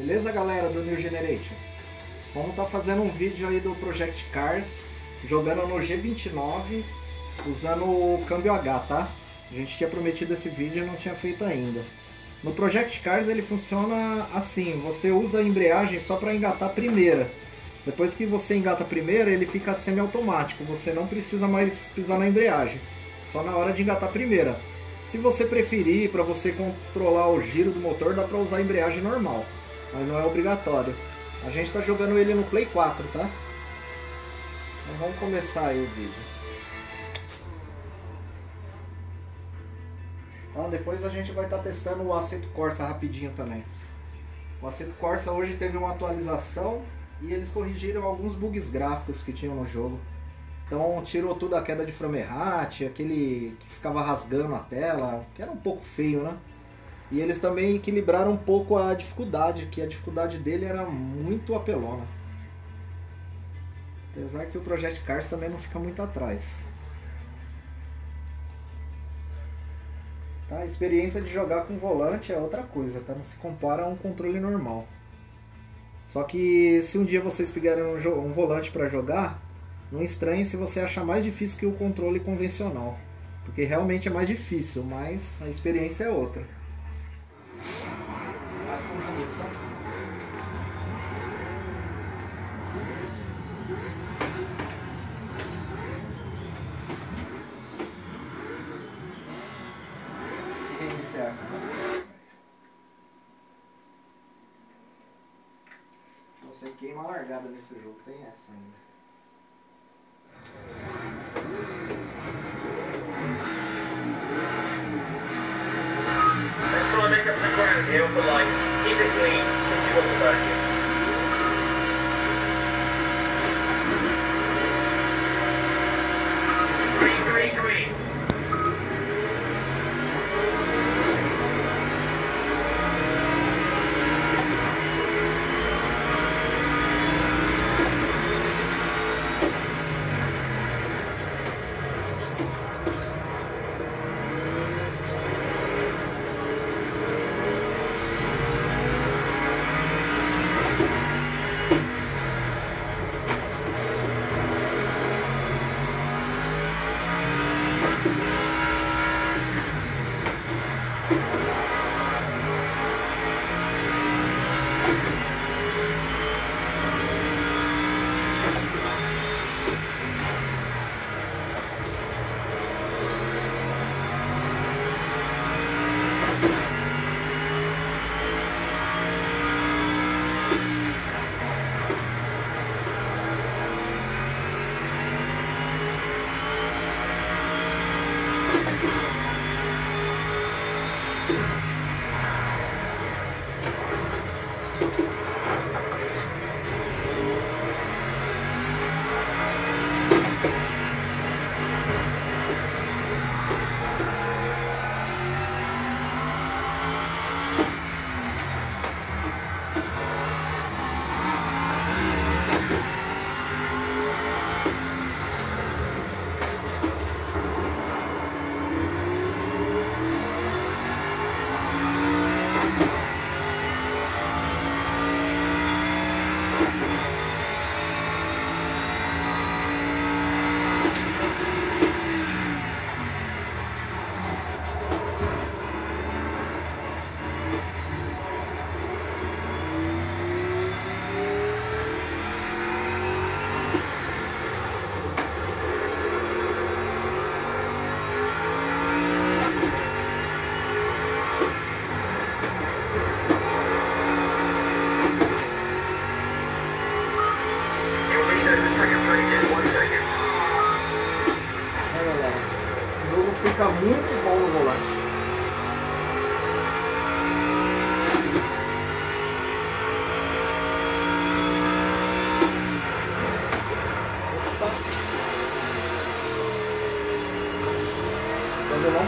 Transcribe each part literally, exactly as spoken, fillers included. Beleza, galera do New Generation? Vamos estar tá fazendo um vídeo aí do Project Cars, jogando no G vinte e nove, usando o câmbio H, tá? A gente tinha prometido esse vídeo e não tinha feito ainda. No Project Cars ele funciona assim, você usa a embreagem só para engatar a primeira. Depois que você engata a primeira, ele fica semi-automático, você não precisa mais pisar na embreagem, só na hora de engatar a primeira. Se você preferir, para você controlar o giro do motor, dá para usar a embreagem normal. Mas não é obrigatório. A gente está jogando ele no Play quatro, tá? Então vamos começar aí o vídeo. Tá? Depois a gente vai estar tá testando o Assetto Corsa rapidinho também. O Assetto Corsa hoje teve uma atualização e eles corrigiram alguns bugs gráficos que tinham no jogo. Então tirou tudo a queda de frame rate, aquele que ficava rasgando a tela, que era um pouco feio, né? E eles também equilibraram um pouco a dificuldade, que a dificuldade dele era muito apelona. Apesar que o Project Cars também não fica muito atrás. Tá? A experiência de jogar com volante é outra coisa, tá? Não se compara a um controle normal. Só que se um dia vocês pegarem um, um volante para jogar, não estranhe se você achar mais difícil que o controle convencional. Porque realmente é mais difícil, mas a experiência é outra. Reiniciar. Você queima a largada nesse jogo, tem essa ainda. Let's try to make up the ground here for like, keep it clean, keep you up the back.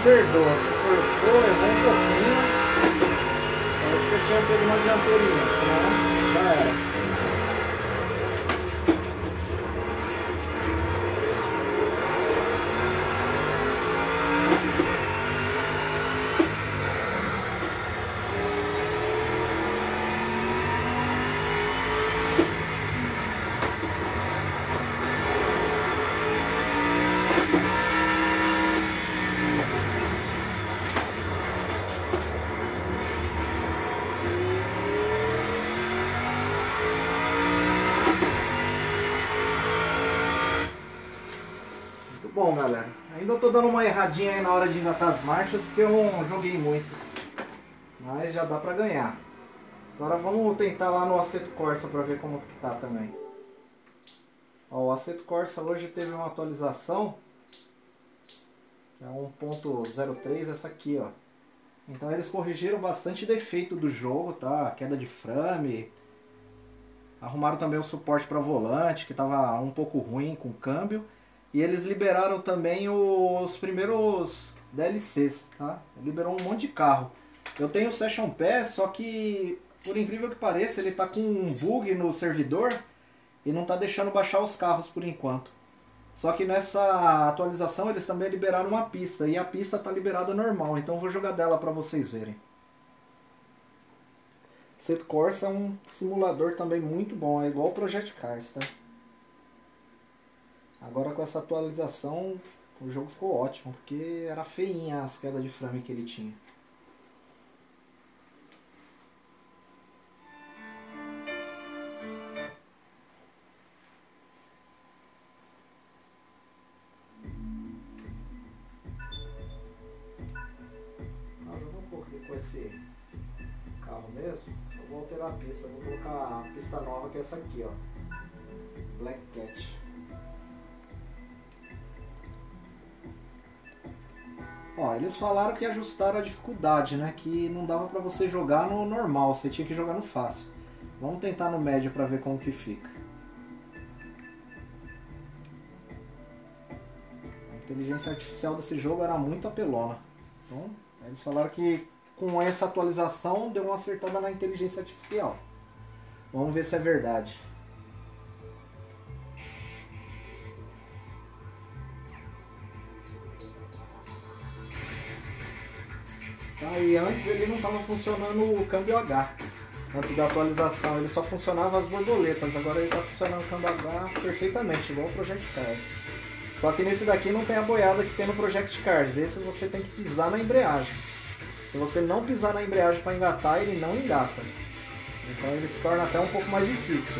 Perdoa, se forçou, errou um pouquinho. Eu acho que eu tinha pego uma dianteirinha, senão já era. bom, galera. Ainda eu tô dando uma erradinha aí na hora de engatar as marchas, porque eu não joguei muito. Mas já dá pra ganhar. Agora vamos tentar lá no Assetto Corsa pra ver como que tá também. Ó, o Assetto Corsa hoje teve uma atualização. Que é um ponto zero três, essa aqui, ó. Então eles corrigiram bastante defeito do jogo, tá? Queda de frame. Arrumaram também o suporte para volante, que estava um pouco ruim com o câmbio. E eles liberaram também os primeiros D L Cs, tá? Liberou um monte de carro. Eu tenho o Session Pass, só que, por incrível que pareça, ele tá com um bug no servidor e não tá deixando baixar os carros por enquanto. Só que nessa atualização eles também liberaram uma pista, e a pista tá liberada normal, então eu vou jogar dela para vocês verem. Assetto Corsa é um simulador também muito bom, é igual o Project Cars, tá? Agora com essa atualização o jogo ficou ótimo, porque era feinha as quedas de frame que ele tinha. Ah, eu vou correr com esse carro mesmo, só vou alterar a pista, vou colocar a pista nova que é essa aqui, ó, Black Cat. Ó, eles falaram que ajustaram a dificuldade, né, que não dava pra você jogar no normal, você tinha que jogar no fácil. Vamos tentar no médio pra ver como que fica. A inteligência artificial desse jogo era muito apelona, então eles falaram que com essa atualização deu uma acertada na inteligência artificial. Vamos ver se é verdade. Tá, e antes ele não estava funcionando o câmbio H. Antes da atualização ele só funcionava as borboletas, agora ele está funcionando o câmbio H perfeitamente, igual o Project Cars. Só que nesse daqui não tem a boiada que tem no Project Cars, esse você tem que pisar na embreagem. Se você não pisar na embreagem para engatar, ele não engata. Então ele se torna até um pouco mais difícil.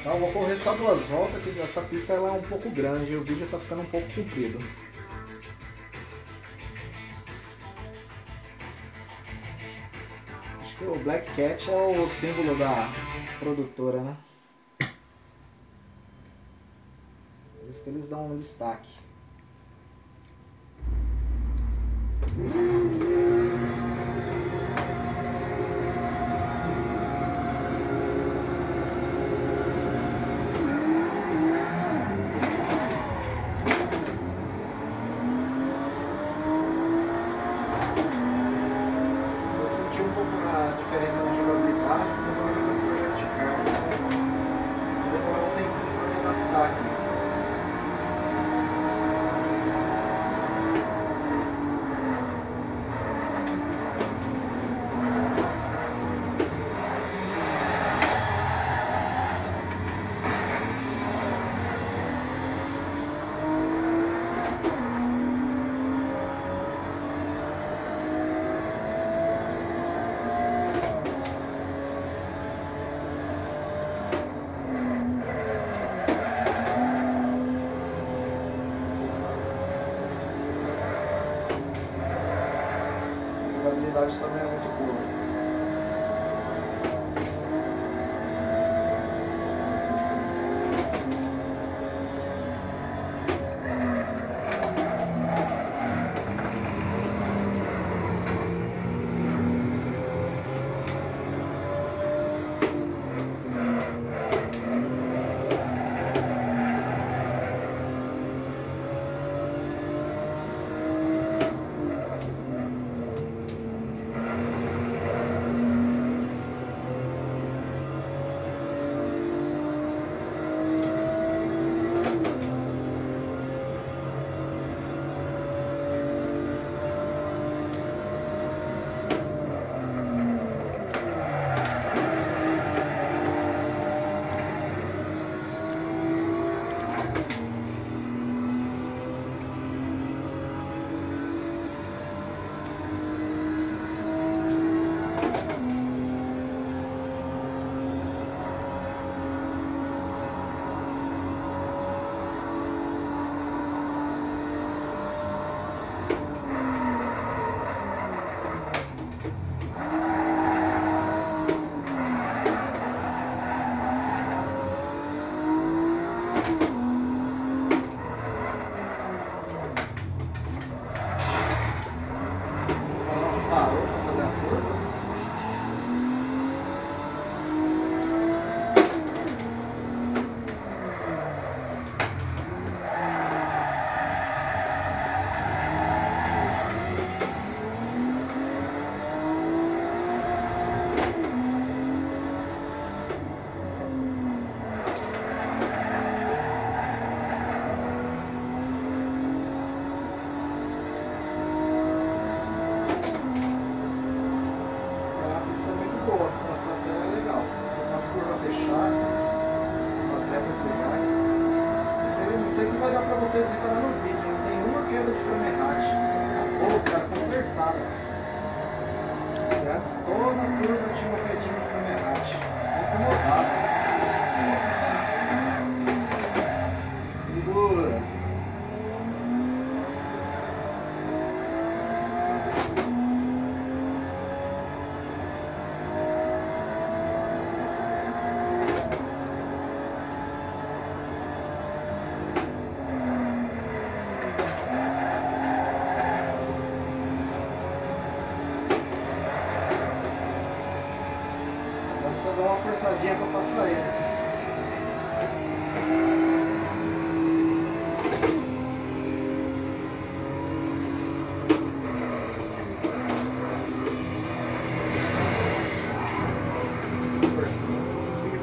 Então, eu vou correr só duas voltas, porque essa pista ela é um pouco grande e o vídeo está ficando um pouco comprido. Acho que o Black Cat é o símbolo da produtora, né? Por isso que eles dão um destaque. Eu senti um pouco a diferença na jogabilidade, porque eu estou jogando Project Cars. Demorou um tempinho para me adaptar aqui. Também é muito boa. vocês viram no vídeo, tem uma queda de frenagem, a bolsa era consertada. Antes toda a curva tinha uma quedinha de frenagem, incomodado. Segura. Forçadinha para passar ele. Não consegui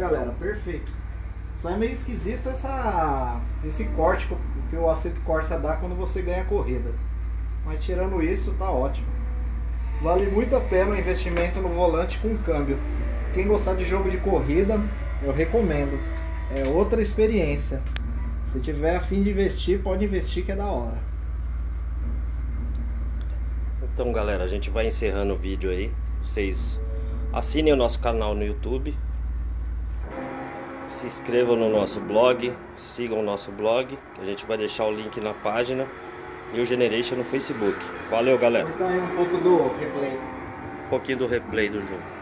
Galera, perfeito. Só é meio esquisito essa, esse corte que o Assetto Corsa dá quando você ganha a corrida, mas tirando isso tá ótimo. Vale muito a pena o investimento no volante com câmbio. Quem gostar de jogo de corrida, eu recomendo, é outra experiência. Se tiver a fim de investir, pode investir que é da hora. Então galera, a gente vai encerrando o vídeo aí. Vocês assinem o nosso canal no YouTube, se inscrevam no nosso blog, sigam o nosso blog, que a gente vai deixar o link na página, e o Generation no Facebook. Valeu, galera! Então, um pouco do replay. Um pouquinho do replay do jogo.